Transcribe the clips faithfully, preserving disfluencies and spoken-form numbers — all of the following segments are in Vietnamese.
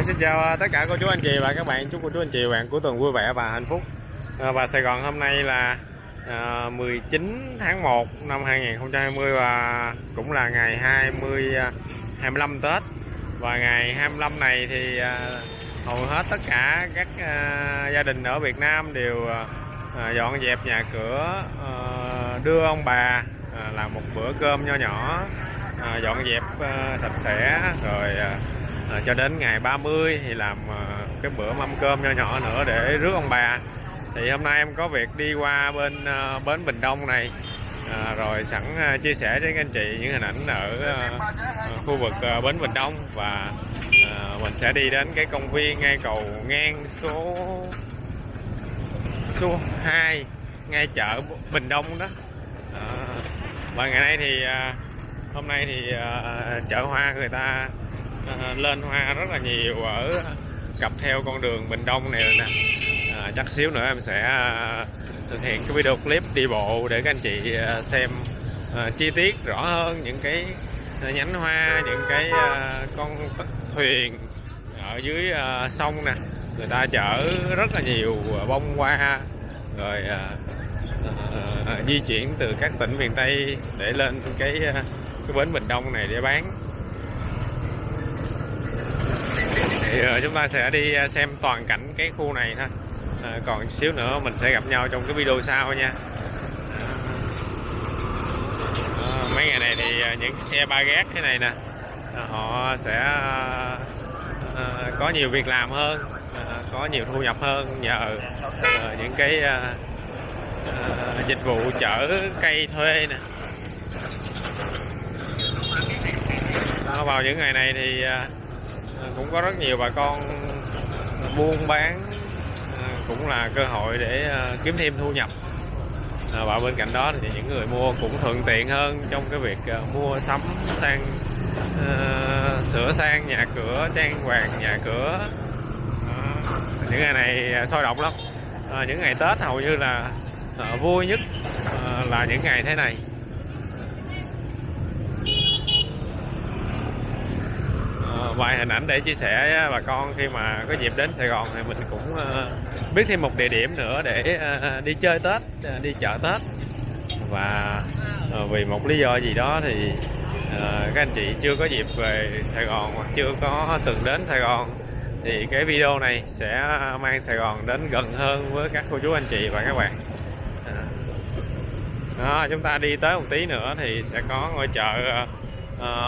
Em xin chào tất cả cô chú anh chị và các bạn, chúc cô chú anh chị bạn cuối tuần vui vẻ và hạnh phúc. Và Sài Gòn hôm nay là mười chín tháng một năm hai nghìn không trăm hai mươi và cũng là ngày hai mươi hai mươi lăm Tết. Và ngày hai mươi lăm này thì hầu hết tất cả các gia đình ở Việt Nam đều dọn dẹp nhà cửa, đưa ông bà làm một bữa cơm nho nhỏ, dọn dẹp sạch sẽ rồi. À, cho đến ngày ba mươi thì làm à, cái bữa mâm cơm nho nhỏ nữa để rước ông bà. Thì hôm nay em có việc đi qua bên à, Bến Bình Đông này, à, rồi sẵn à, chia sẻ với các anh chị những hình ảnh ở à, khu vực à, Bến Bình Đông. Và à, mình sẽ đi đến cái công viên ngay cầu ngang số số hai ngay chợ Bình Đông đó. à, Và ngày nay thì à, hôm nay thì à, chợ hoa người ta lên hoa rất là nhiều ở cặp theo con đường Bình Đông này nè. À, chắc xíu nữa em sẽ thực hiện cái video clip đi bộ để các anh chị xem uh, chi tiết rõ hơn những cái nhánh hoa, những cái uh, con thuyền ở dưới uh, sông nè, người ta chở rất là nhiều bông hoa rồi uh, uh, di chuyển từ các tỉnh miền Tây để lên cái uh, cái bến Bình Đông này để bán. Thì chúng ta sẽ đi xem toàn cảnh cái khu này thôi. À, còn xíu nữa mình sẽ gặp nhau trong cái video sau nha. À, mấy ngày này thì những xe ba gác thế này nè, họ sẽ à, có nhiều việc làm hơn, à, có nhiều thu nhập hơn nhờ à, những cái à, à, dịch vụ chở cây thuê nè. À, vào những ngày này thì à, cũng có rất nhiều bà con buôn bán, cũng là cơ hội để kiếm thêm thu nhập. Và bên cạnh đó thì những người mua cũng thuận tiện hơn trong cái việc mua sắm sang uh, sửa sang nhà cửa, trang hoàng nhà cửa. Uh, những ngày này sôi động lắm. Uh, những ngày Tết hầu như là uh, vui nhất uh, là những ngày thế này. Vài hình ảnh để chia sẻ bà con khi mà có dịp đến Sài Gòn thì mình cũng biết thêm một địa điểm nữa để đi chơi Tết, đi chợ Tết. Và vì một lý do gì đó thì các anh chị chưa có dịp về Sài Gòn hoặc chưa có từng đến Sài Gòn thì cái video này sẽ mang Sài Gòn đến gần hơn với các cô chú anh chị và các bạn. Đó, chúng ta đi tới một tí nữa thì sẽ có ngôi chợ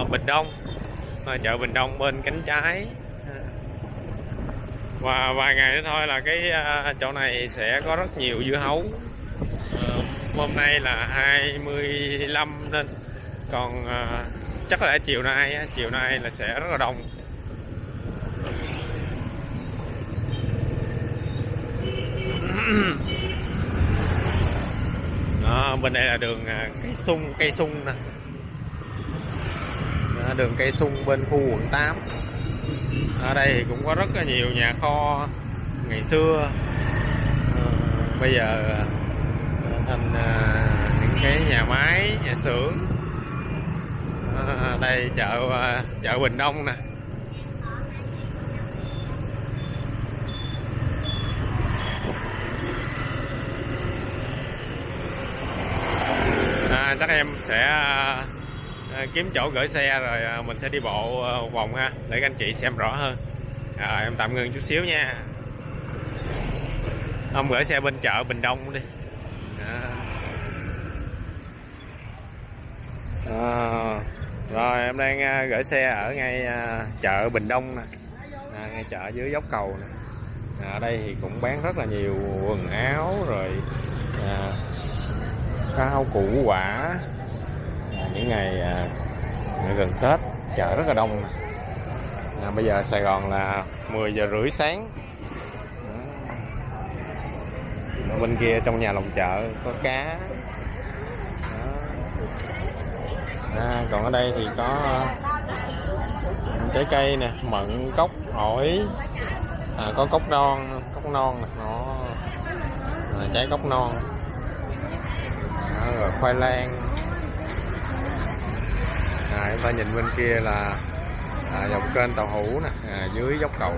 Bình Đông, chợ Bình Đông bên cánh trái. Và vài ngày nữa thôi là cái chỗ này sẽ có rất nhiều dưa hấu. Hôm nay là hai mươi lăm nên còn chắc là chiều nay chiều nay là sẽ rất là đông. Đó, bên đây là đường cây sung cây sung nè, đường cây sung bên khu quận tám. Ở đây thì cũng có rất là nhiều nhà kho ngày xưa, à, bây giờ thành à, những cái nhà máy, nhà xưởng. À, đây chợ à, chợ Bình Đông nè. À, chắc em sẽ kiếm chỗ gửi xe rồi mình sẽ đi bộ một vòng ha, để các anh chị xem rõ hơn. À, em tạm ngừng chút xíu nha. Ông gửi xe bên chợ Bình Đông đi. À. À, rồi em đang gửi xe ở ngay chợ Bình Đông nè, à, ngay chợ dưới dốc cầu nè. Ở à, đây thì cũng bán rất là nhiều quần áo rồi à, rau củ quả. À, những ngày à, gần Tết chợ rất là đông. À, bây giờ Sài Gòn là mười giờ rưỡi sáng. Đó. Bên kia trong nhà lòng chợ có cá. À, còn ở đây thì có trái cây nè, mận, cốc, ổi, à, có cốc non, cốc non nè, nó à, trái cốc non. Đó, rồi khoai lang. À, chúng ta nhìn bên kia là à, dòng kênh Tàu Hủ nè, à, dưới dốc cầu.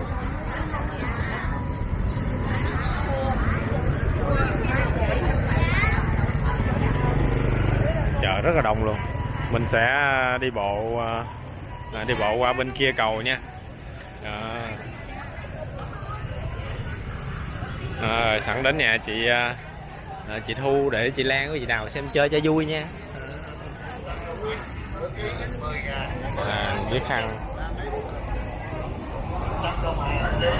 Chợ rất là đông luôn. Mình sẽ đi bộ à, đi bộ qua bên kia cầu nha. À. À, sẵn đến nhà chị à, chị Thu để chị Lan có gì nào xem chơi cho vui nha. À, cái khăn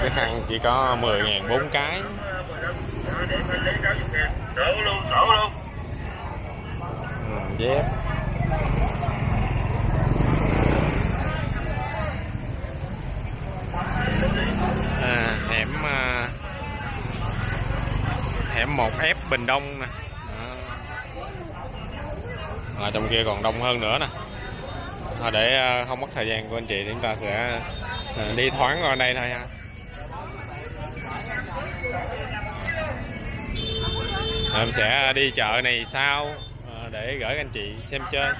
cái khăn chỉ có mười ngàn bốn cái. Đổ luôn, đổ luôn. Ừ, yeah. À, hẻm à, hẻm một F Bình Đông nè. À, trong kia còn đông hơn nữa nè. À, để không mất thời gian của anh chị thì chúng ta sẽ đi thoáng qua đây thôi ha. À, em sẽ đi chợ này sau để gửi anh chị xem chơi.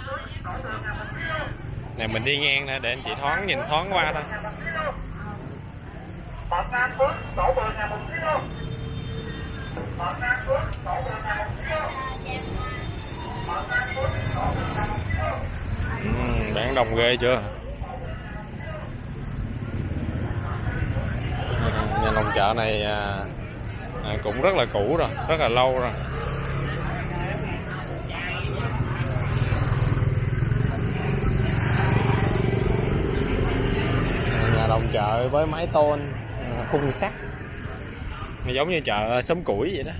Này mình đi ngang nè để anh chị thoáng nhìn thoáng qua thôi. Uhm, bán đồng ghê chưa. Nhà lòng chợ này à, à, cũng rất là cũ rồi, rất là lâu rồi. Nhà lòng chợ với mái tôn, khung sắt, giống như chợ Xóm Củi vậy đó,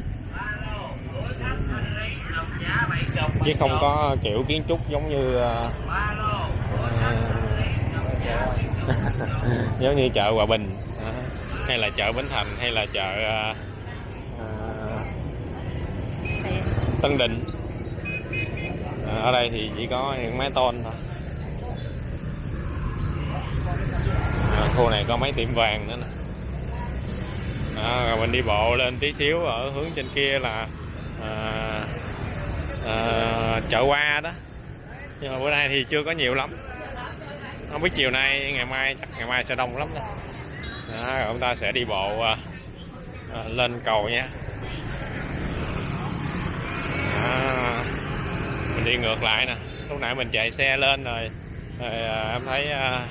chứ không có kiểu kiến trúc giống như giống như chợ Hòa Bình hay là chợ Bến Thành hay là chợ Tân Định. Ở đây thì chỉ có những mái tôn thôi. Khu này có mấy tiệm vàng nữa nè. À, mình đi bộ lên tí xíu, ở hướng trên kia là à, à, chợ Hoa đó, nhưng mà bữa nay thì chưa có nhiều lắm, không biết chiều nay ngày mai chắc ngày mai sẽ đông lắm đó. Đó, rồi chúng ta sẽ đi bộ à, à, lên cầu nha. À, mình đi ngược lại nè, lúc nãy mình chạy xe lên rồi, rồi à, em thấy à,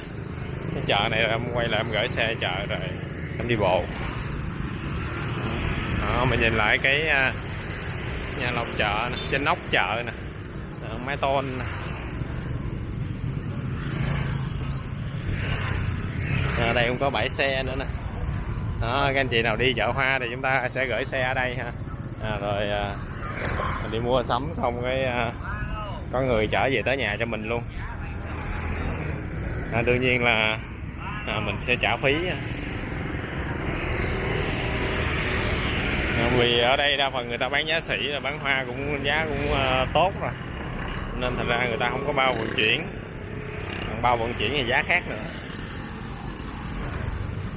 cái chợ này rồi em quay lại em gửi xe chợ rồi em đi bộ. Đó, mình nhìn lại cái nhà lòng chợ nè, trên nóc chợ nè, mái tôn nè. Ở đây cũng có bãi xe nữa nè. Đó, các anh chị nào đi chợ Hoa thì chúng ta sẽ gửi xe ở đây ha. À, rồi à, mình đi mua sắm xong cái à, có người chở về tới nhà cho mình luôn. À, đương nhiên là à, mình sẽ trả phí. Vì ở đây đa phần người ta bán giá sỉ, là bán hoa cũng giá cũng uh, tốt rồi, nên thành ra người ta không có bao vận chuyển. Bao vận chuyển thì giá khác nữa.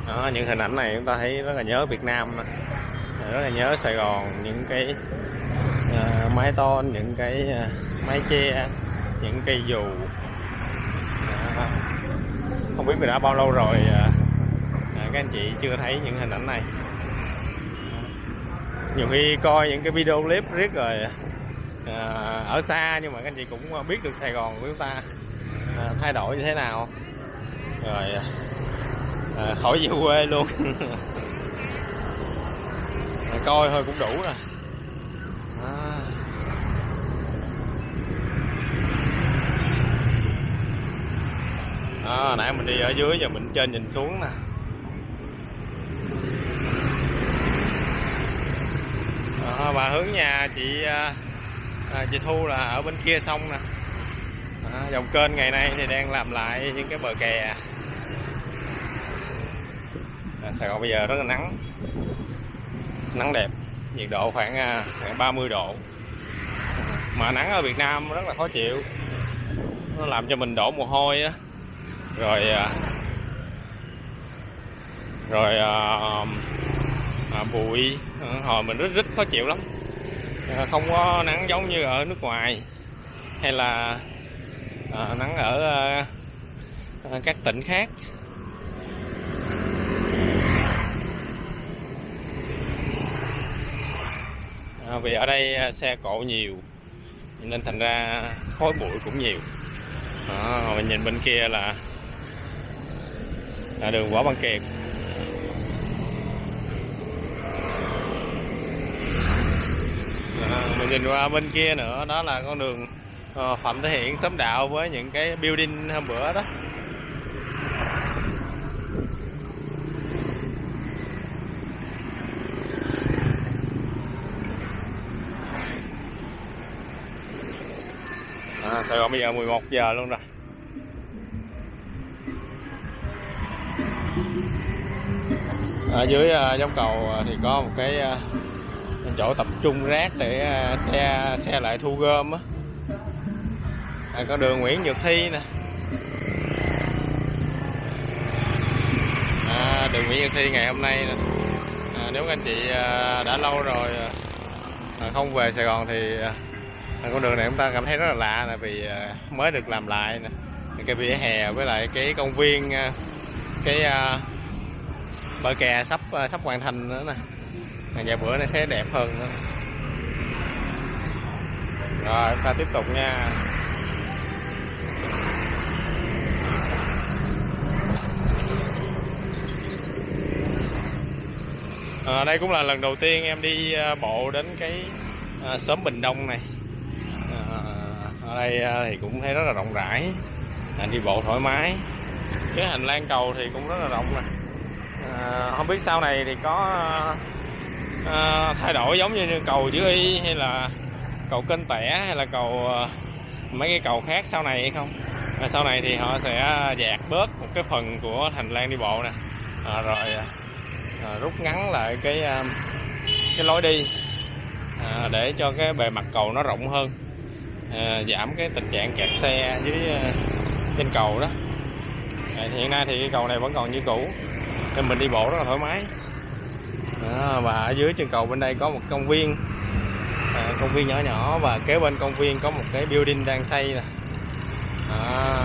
Đó, những hình ảnh này chúng ta thấy rất là nhớ Việt Nam, rất là nhớ Sài Gòn, những cái uh, mái tôn, những cái uh, mái che, những cây dù. Uh, không biết mình đã bao lâu rồi uh, uh, các anh chị chưa thấy những hình ảnh này. Nhiều khi coi những cái video clip riết rồi à, ở xa, nhưng mà các anh chị cũng biết được Sài Gòn của chúng ta à, thay đổi như thế nào rồi à, khỏi về quê luôn. À, coi thôi cũng đủ rồi. À. À, nãy mình đi ở dưới giờ mình trên nhìn xuống nè. À, và hướng nhà chị à, chị Thu là ở bên kia sông nè. À, dòng kênh ngày nay thì đang làm lại những cái bờ kè. À, Sài Gòn bây giờ rất là nắng, nắng đẹp, nhiệt độ khoảng, khoảng ba mươi độ, mà nắng ở Việt Nam rất là khó chịu, nó làm cho mình đổ mồ hôi á, rồi rồi à, À, bụi hồi mình rất rất khó chịu lắm. À, không có nắng giống như ở nước ngoài hay là à, nắng ở các tỉnh khác. À, vì ở đây xe cộ nhiều nên thành ra khói bụi cũng nhiều. À, mình nhìn bên kia là là đường Võ Văn Kiệt. À, mình nhìn qua bên kia nữa đó là con đường Phạm Thế Hiển, Xóm Đạo với những cái building hôm bữa đó. À, Sài Gòn bây giờ mười một giờ luôn rồi. Ở dưới giống cầu thì có một cái chỗ tập trung rác để xe xe lại thu gom á. À, có đường Nguyễn Nhược Thi nè. À, đường Nguyễn Nhược Thi ngày hôm nay nè. À, nếu anh chị đã lâu rồi không về Sài Gòn thì con đường này chúng ta cảm thấy rất là lạ là vì mới được làm lại nè. Cái vỉa hè với lại cái công viên, cái bờ kè sắp sắp hoàn thành nữa nè. Vài bữa nó sẽ đẹp hơn nữa. Rồi chúng ta tiếp tục nha. À, đây cũng là lần đầu tiên em đi bộ đến cái à, xóm Bình Đông này. À, ở đây à, thì cũng thấy rất là rộng rãi, à, đi bộ thoải mái. Cái hành lang cầu thì cũng rất là rộng nè. À, không biết sau này thì có à, thay đổi giống như cầu Chữ Y hay là cầu Kênh Tẻ hay là cầu à, mấy cái cầu khác sau này hay không. À, sau này thì họ sẽ dạt bớt một cái phần của hành lang đi bộ nè, à, rồi À, rút ngắn lại cái cái lối đi, à, để cho cái bề mặt cầu nó rộng hơn, à, giảm cái tình trạng kẹt xe dưới trên cầu đó. À, hiện nay thì cái cầu này vẫn còn như cũ nên mình đi bộ rất là thoải mái. À, và ở dưới chân cầu bên đây có một công viên, à, công viên nhỏ nhỏ, và kế bên công viên có một cái building đang xây nè. À,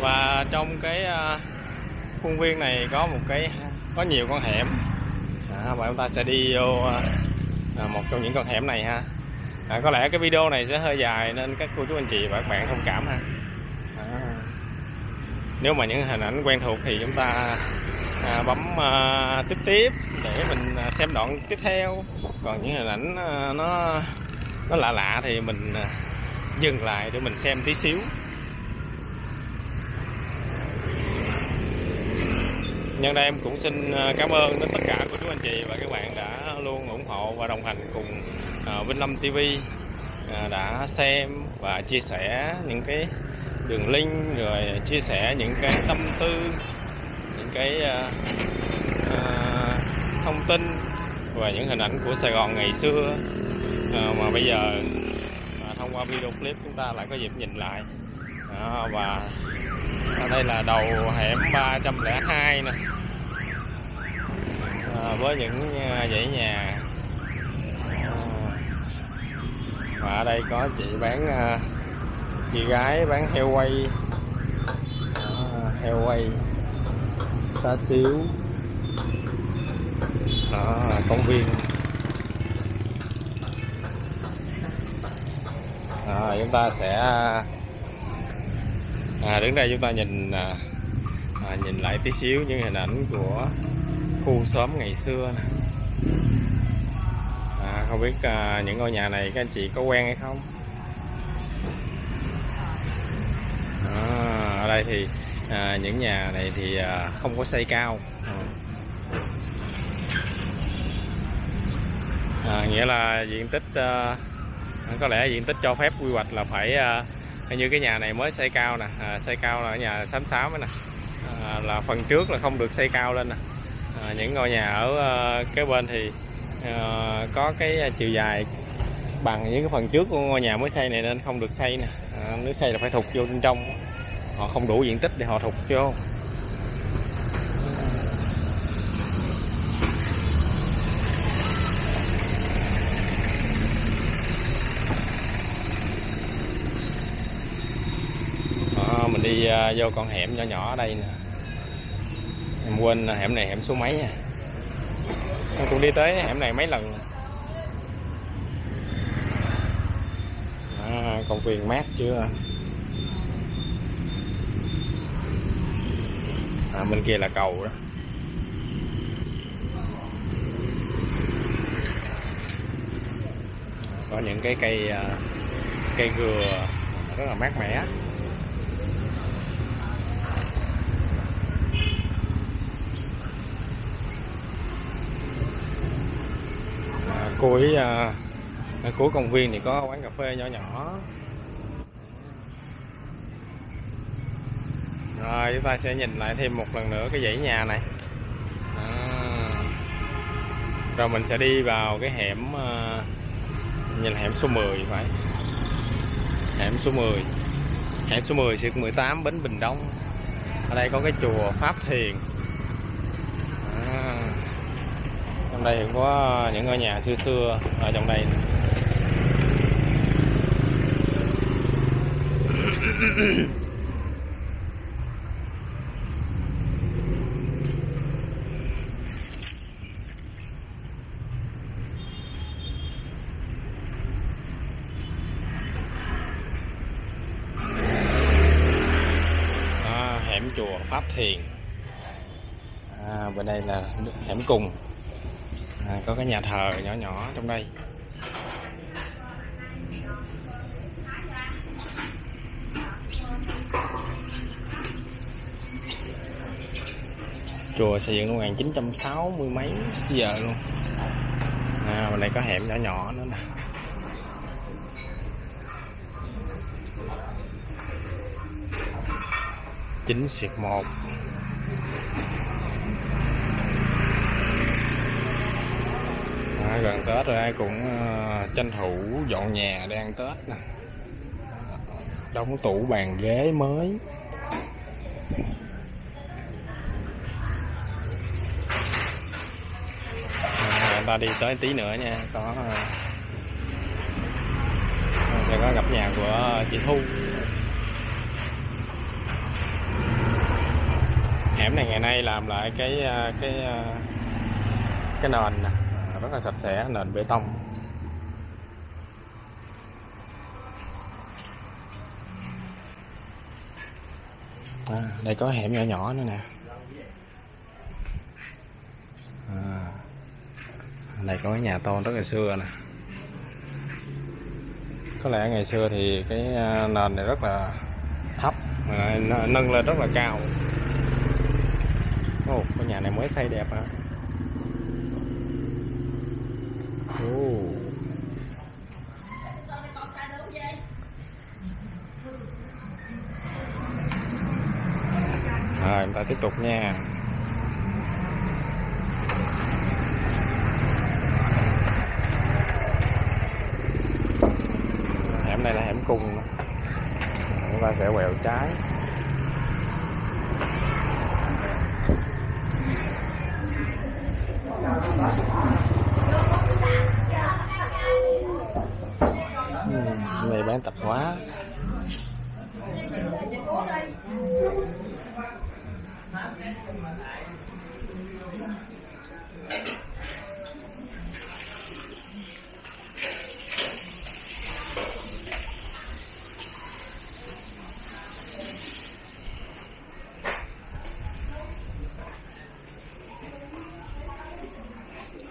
và trong cái khuôn viên này có một cái có nhiều con hẻm, à, và chúng ta sẽ đi vô à, một trong những con hẻm này ha. À, có lẽ cái video này sẽ hơi dài nên các cô chú anh chị và các bạn thông cảm ha. À, nếu mà những hình ảnh quen thuộc thì chúng ta à, bấm à, tiếp tiếp để mình xem đoạn tiếp theo, còn những hình ảnh à, nó nó lạ lạ thì mình à, dừng lại để mình xem tí xíu. Nhân đây em cũng xin cảm ơn đến tất cả cô chú anh chị và các bạn đã luôn ủng hộ và đồng hành cùng Vinh Lam ti vi, đã xem và chia sẻ những cái đường link, rồi chia sẻ những cái tâm tư, những cái thông tin và những hình ảnh của Sài Gòn ngày xưa mà bây giờ thông qua video clip chúng ta lại có dịp nhìn lại. Đó, và đây là đầu hẻm ba không hai nè, à, với những dãy nhà, à, và ở đây có chị bán à, chị gái bán heo quay, à, heo quay xá xíu. Đó là công viên. À, chúng ta sẽ À, đứng đây chúng ta nhìn à, à, nhìn lại tí xíu những hình ảnh của khu xóm ngày xưa nè. À, không biết à, những ngôi nhà này các anh chị có quen hay không. À, ở đây thì à, những nhà này thì à, không có xây cao, à, nghĩa là diện tích à, có lẽ diện tích cho phép quy hoạch là phải à, như cái nhà này mới xây cao nè, à, xây cao là ở nhà sáu mươi sáu nè, à, là phần trước là không được xây cao lên nè. À, những ngôi nhà ở à, kế bên thì à, có cái chiều dài bằng những cái phần trước của ngôi nhà mới xây này nên không được xây nè. À, nếu xây là phải thụt vô bên trong, họ không đủ diện tích để họ thụt vô. sau mình đi uh, vô con hẻm nhỏ nhỏ ở đây nè. Em quên hẻm này hẻm số mấy nha. Em cũng đi tới hẻm này mấy lần. À, công viên mát chưa. À, bên kia là cầu đó. Có những cái cây cây gừa rất là mát mẻ. À, cuối à, cuối công viên thì có quán cà phê nhỏ nhỏ. Rồi chúng ta sẽ nhìn lại thêm một lần nữa cái dãy nhà này. À, rồi mình sẽ đi vào cái hẻm, nhìn hẻm số mười phải. Hẻm số mười. Hẻm số mười xuyệt mười tám Bến Bình Đông. Ở đây có cái chùa Pháp Thiền. À, trong đây cũng có những ngôi nhà xưa xưa ở trong đây. Chùa Pháp Thiền. À, bên đây là hẻm cùng. À, có cái nhà thờ nhỏ nhỏ trong đây. Chùa xây dựng năm một nghìn chín trăm sáu mươi mấy giờ luôn. À, bên đây có hẻm nhỏ nhỏ nữa nè. chín xuyệt một. À, gần Tết rồi ai cũng uh, tranh thủ dọn nhà để ăn Tết nè. Đóng tủ bàn ghế mới. À, ta đi tới tí nữa nha, có uh, sẽ có gặp nhà của chị Thu. Hẻm này ngày nay làm lại cái cái cái nền rất là sạch sẽ, nền bê tông. À, đây có hẻm nhỏ nhỏ nữa nè. À, đây có cái nhà tôn rất là xưa nè. Có lẽ ngày xưa thì cái nền này rất là thấp, nâng lên rất là cao. Ồ, oh, cái nhà này mới xây đẹp hả? Oh. Rồi, chúng ta tiếp tục nha. Hẻm này là hẻm cùng. Chúng ta sẽ quẹo trái. Này bán tạp hóa.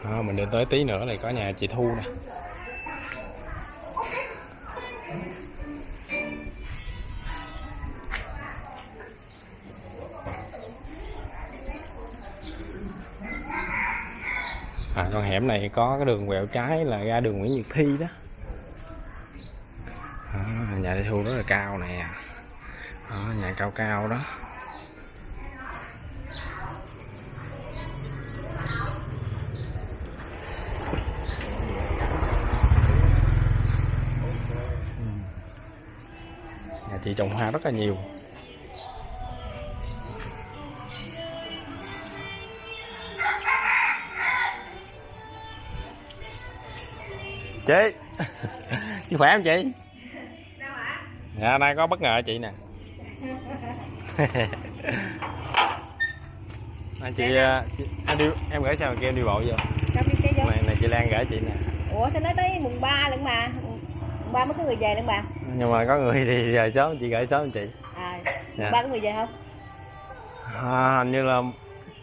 À, mình đi tới tí nữa này có nhà chị Thu nè. À, con hẻm này có cái đường quẹo trái là ra đường Nguyễn Nhật Thi đó. À, nhà chị Thu rất là cao nè. À, nhà cao cao đó. Chị trồng hoa rất là nhiều. Chị chị khỏe không chị? Đâu ạ? Dạ, nay có bất ngờ chị nè. Anh chị, chị anh đi, em gửi sao mà kêu em đi bộ vậy? Này, này chị Lan gửi chị nè. Ủa sao nói tới mùng ba lận bà, mùng ba mới có người về lận bà. Nhưng mà có người thì về sớm, chị gửi sớm chị. À, dạ. Ba có người về không? À, hình như là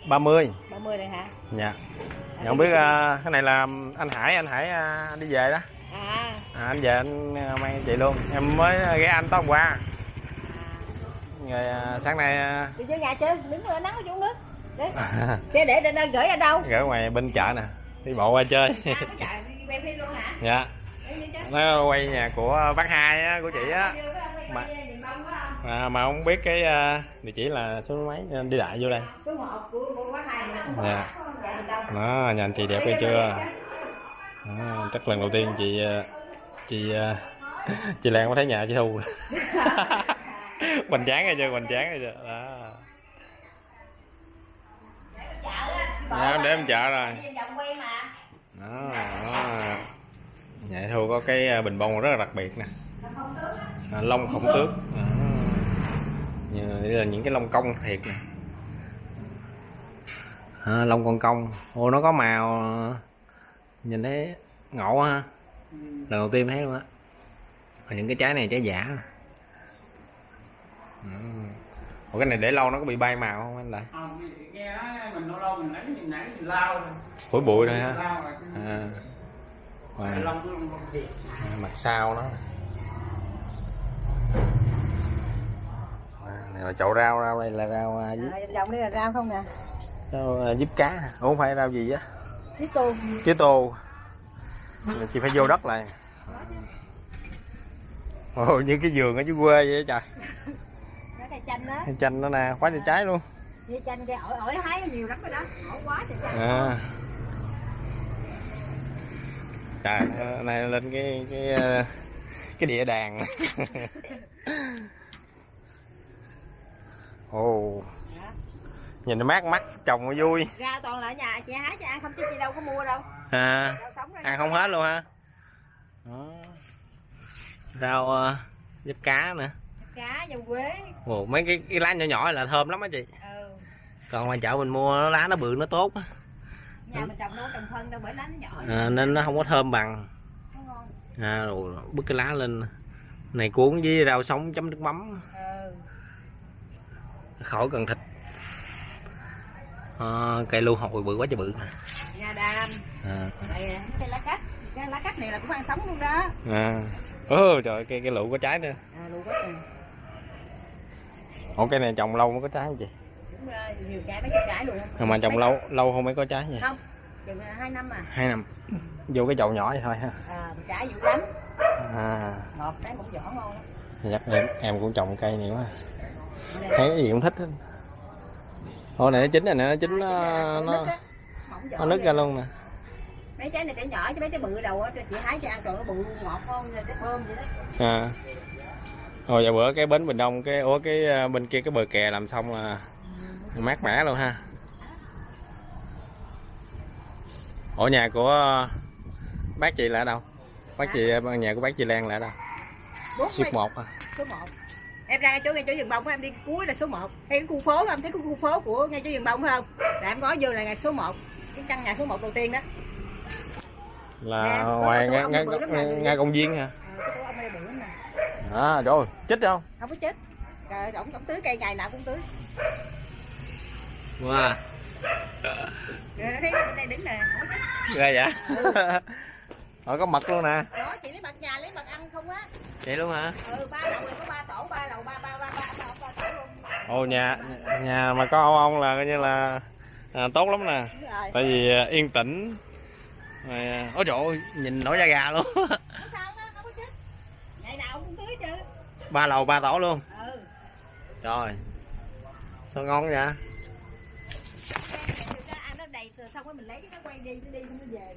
ba mươi. ba mươi rồi hả? Dạ. À, không biết à, cái này là anh Hải, anh Hải à, đi về đó. À. À anh về anh mang chị luôn, em mới ghé anh tối hôm qua. Rồi à, sáng nay à... đi vô nhà chứ, đứng ở nắng xuống nước. Đấy. Xe để lên gửi ở đâu? Gửi ngoài bên chợ nè, đi bộ qua chơi. À, chợ, đi quay phim luôn hả? Dạ. Nó quay nhà của bác Hai á, của chị á. Mà à, mà không biết cái địa chỉ là số mấy nên đi đại vô đây. Số một của, của bác Hai nè. Đó, nhà anh chị đẹp hay chưa? Đó, chắc lần đầu tiên chị chị chị Lan có thấy nhà chị Thu. Mình chán rồi chưa? Mình chán rồi chưa? Đó. Dạ, để em chợ rồi. Đó, đó. Nhà Thu có cái bình bông rất là đặc biệt nè. À, lông khổng tước. À, như là những cái lông cong thiệt nè. À, lông con cong. Ô nó có màu nhìn thấy ngộ ha. Lần đầu tiên thấy luôn á. Những cái trái này trái giả nè. À. Ủa cái này để lâu nó có bị bay màu không anh lại? Không, nghe nói mình lâu lâu mình lấy mình lấy mình lau. Phổi bụi rồi ha. À. Wow. À, mặt sau nó này là chậu rau, rau đây là rau à, vòng đây là rau không nè, rau à, diếp cá hả? Không phải rau gì á, tía tô, tía tô chị phải vô đất lại. Ồ như cái vườn ở dưới quê vậy trời. Cái chanh đó, cái chanh nó nè, quá trời trái luôn. Cái chanh cái ổi ổi hái nhiều lắm rồi đó, ổi quá trời trái. À. Trời này lên cái cái cái địa đàng. Ồ. Oh. Nhìn nó mát mắt trồng nó vui. Ra toàn là ở nhà chị hái chị ăn không chứ chị đâu có mua đâu. À. Đâu sống ăn không hết luôn ha. Đó. Rau uh, diếp cá nữa. Cá dầu quế. Ồ, mấy cái, cái lá nhỏ nhỏ là thơm lắm á chị. Ừ. Còn ngoài chợ mình mua nó, lá nó bự nó tốt á. Nhà mình trồng đâu trồng phân đâu bởi lá nó nhỏ. À, nên nó không có thơm bằng. Không ngon. À, rồi bứt cái lá lên này cuốn với rau sống chấm nước mắm. Ừ. Khỏi cần thịt. À, cây lưu hồi bự quá trời bự. Nhà đam. À. Đây, cái lá cách, cái lá cách này là cũng ăn sống luôn đó. À. Ôi trời cây cây lựu có trái nữa. À, lựu có trái. Ủa cây này trồng lâu mới có trái không chị? Đúng rồi, nhiều trái mấy trái luôn. Không mà trồng mấy lâu lâu không mới có trái vậy? Không, chừng hai năm à. Hai năm. Vô cái chậu nhỏ vậy thôi ha. À, trái dữ lắm. À. Một trái cũng vỏ ngon lắm. Chắc em em cũng trồng cây này quá. Thấy cái gì cũng thích hết. Thôi này nó chín rồi nè, nó chín à, nó nó nứt, nó, nó nứt ra luôn nè. Mấy trái này trái nhỏ chứ mấy trái bự đầu á, chị hái cho ăn rồi nó bự ngọt ngon rồi nó thơm vậy đó. À. Rồi giờ bữa cái bến Bình Đông cái ủa cái bên kia cái bờ kè làm xong là ừ. Mát mẻ luôn ha. Ở nhà của bác chị là ở đâu? Bác à. Chị nhà của bác chị Lan là ở đâu? Xếp một à. Số một. Em ra chỗ ngay chỗ vườn bông em đi cuối là số một. Thấy cái khu phố em thấy cái khu phố của ngay chỗ vườn bông không? Là em có vô là ngày số một. Cái căn nhà số một đầu tiên đó. Là ngoài ngay ngay ngay công viên hả? À rồi, chết không? Không có chết. Trời ổng ổng tưới cây ngày nào cũng tưới. Wow. Rồi thấy đây đứng nè, không có chết. Ghê vậy? Rồi có mật luôn nè. Đó chị lấy mật nhà lấy mật ăn không á. Vậy luôn hả? Ừ, ba lầu có ba tổ, ba lầu ba ba ba ba ba tổ luôn. Ồ nhà nhà mà có ông ông là coi như là à, tốt lắm nè. Tại vì yên tĩnh. Rồi ôi trời ơi, nhìn nổi da gà luôn. Ba lầu ba tổ luôn. Ừ. Rồi. Sao ngon vậy?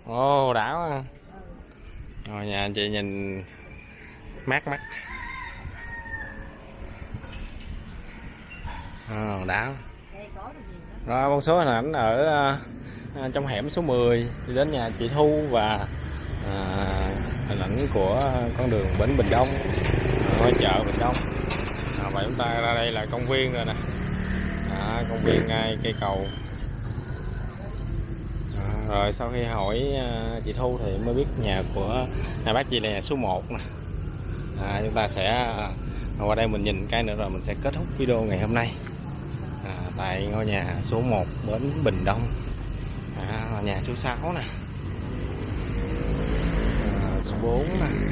Ồ, đã quá. Rồi nhà chị nhìn mát mắt. Ờ, đã. Rồi con số hình ảnh ở trong hẻm số mười thì đến nhà chị Thu và à, hình ảnh của con đường Bến Bình Đông, chợ Bình Đông. à, và chúng ta ra đây là công viên rồi nè. À, công viên ngay cây cầu. À, rồi sau khi hỏi chị Thu thì mới biết nhà của à, bác chị này là số một nè. À, chúng ta sẽ qua đây mình nhìn cái nữa rồi mình sẽ kết thúc video ngày hôm nay. À, tại ngôi nhà số một Bến Bình Đông. À, nhà số sáu nè. À, số bốn nè.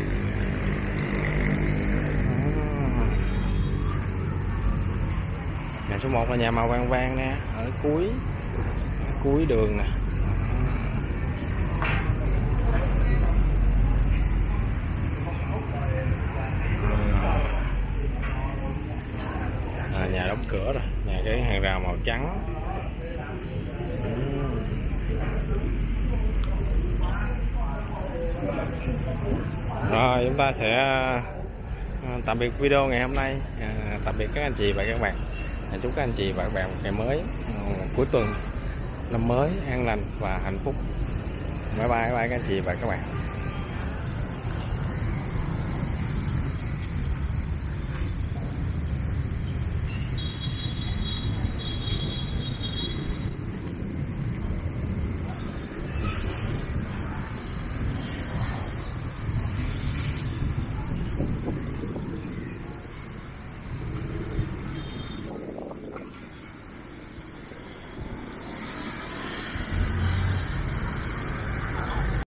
Nhà số một là nhà màu vàng vàng nè, ở cuối ở cuối đường nè. À, nhà đóng cửa rồi, nhà cái hàng rào màu trắng. Rồi chúng ta sẽ tạm biệt video ngày hôm nay. À, tạm biệt các anh chị và các bạn. Chúc các anh chị và các bạn một ngày mới, cuối tuần, năm mới an lành và hạnh phúc. Bye bye, bye các anh chị và các bạn.